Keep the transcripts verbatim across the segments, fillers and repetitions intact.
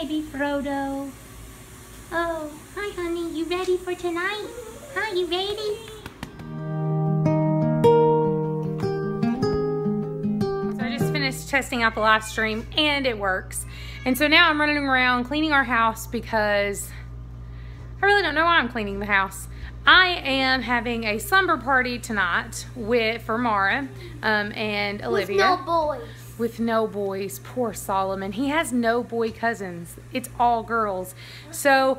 baby Frodo. Oh, hi honey, you ready for tonight? Hi, you ready? So I just finished testing out the live stream and it works. And so now I'm running around cleaning our house because I really don't know why I'm cleaning the house. I am having a slumber party tonight with for Mara um, and Olivia. With no boys. With no boys. Poor Solomon. He has no boy cousins. It's all girls. So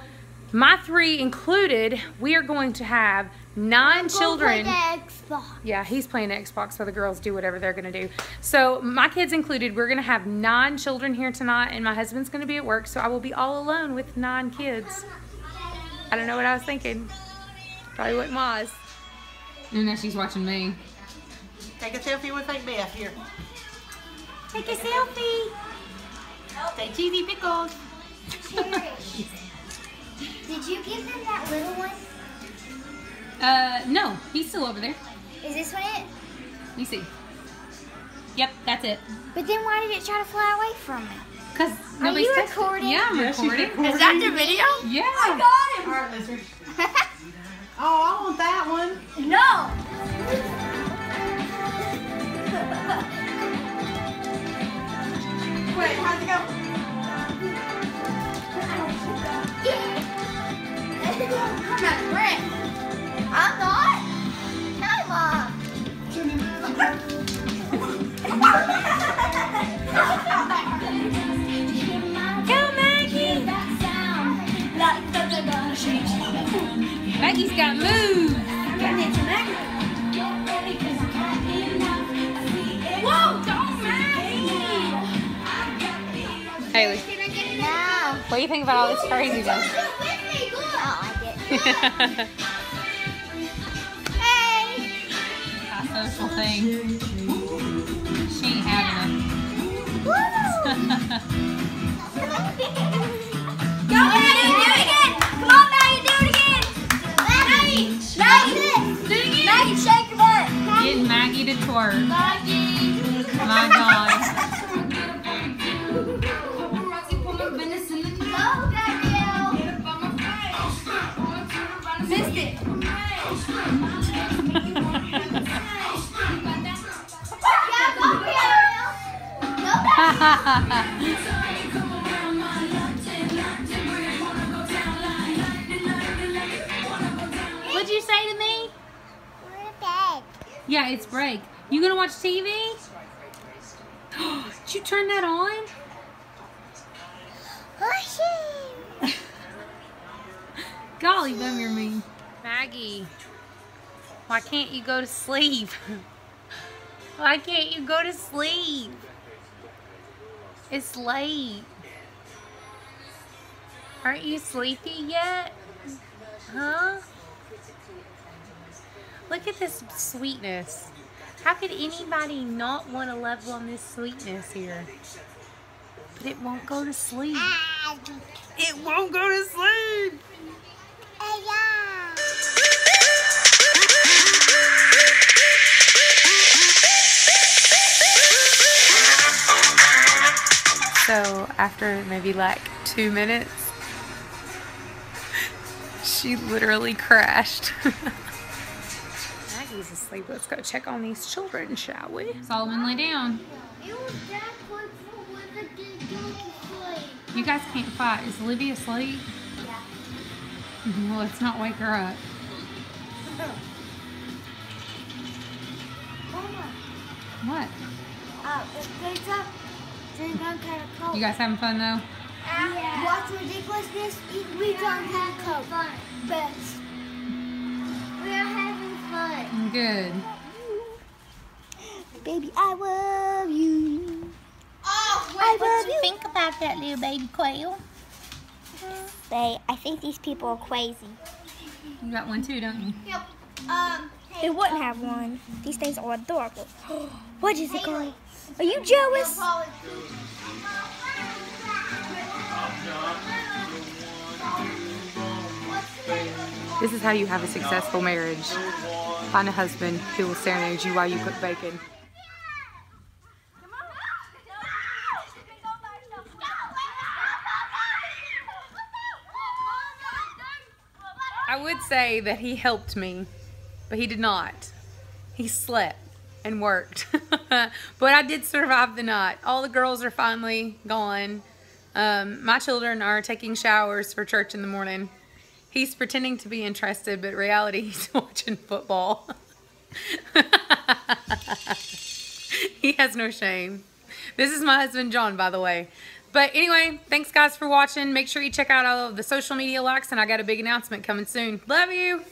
my three included, we are going to have nine children. Play the Xbox. Yeah, he's playing Xbox, so the girls do whatever they're going to do. So my kids included, we're going to have nine children here tonight, and my husband's going to be at work, so I will be all alone with nine kids. I don't know what I was thinking. Probably what Ma's. And now she's watching me. Take a selfie with Aunt Beth here. Take a selfie. Say cheesy pickles. Did you give him that little one? Uh, no. He's still over there. Is this one it? Let me see. Yep, that's it. But then why did it try to fly away from me? Because nobody's Are you recording? Yeah, I'm yeah, recording. recording. Is that the video? Yeah. I got it. All right, lizard. Oh, I want that one. No. Wait, how's it go? I'm not Brett. I'm not. No, Mom. Go, Maggie. Maggie's got moves. Whoa, don't Maggie. Haley. No. What do you think about all this crazy stuff? Hey! Our social thing. She ain't having it. Woo! Go, Maddie! Do it again! Come on, Maddie! Do it again! Maddie! Maggie! Do it again! Maggie, shake your butt! Get Maggie to twerk. Maggie! My God. Go, Daddy! Missed it. What'd you say to me? We're back. Yeah, it's break. You gonna watch T V? Did you turn that on? Golly, bum, you're mean. Maggie, why can't you go to sleep? Why can't you go to sleep? It's late. Aren't you sleepy yet? Huh? Look at this sweetness. How could anybody not want to level on this sweetness here? But it won't go to sleep. It won't go to sleep. So after maybe like two minutes, she literally crashed. Maggie's asleep. Let's go check on these children, shall we? Solomon, lay down. You guys can't fight. Is Libby asleep? Well, let's not wake her up. Mama. What? Uh, if there's a, there's kind of cold. You guys having fun though? Uh, yeah. Watch ridiculousness. We don't have cold. Fun. But we are having fun. Good. Baby, I love you. Oh, wait, I what do you, you think about that little baby quail? They, I think these people are crazy. You got one too, don't you? Yep. Um, they wouldn't have one. These things are adorable. What is it called? Are you jealous? This is how you have a successful marriage. Find a husband who will serenade you while you cook bacon. I would say that he helped me, but he did not. He slept and worked. But I did survive the night. All the girls are finally gone. Um, my children are taking showers for church in the morning. He's pretending to be interested, but in reality, he's watching football. He has no shame. This is my husband, John, by the way. But anyway, thanks, guys, for watching. Make sure you check out all of the social media likes, and I got a big announcement coming soon. Love you.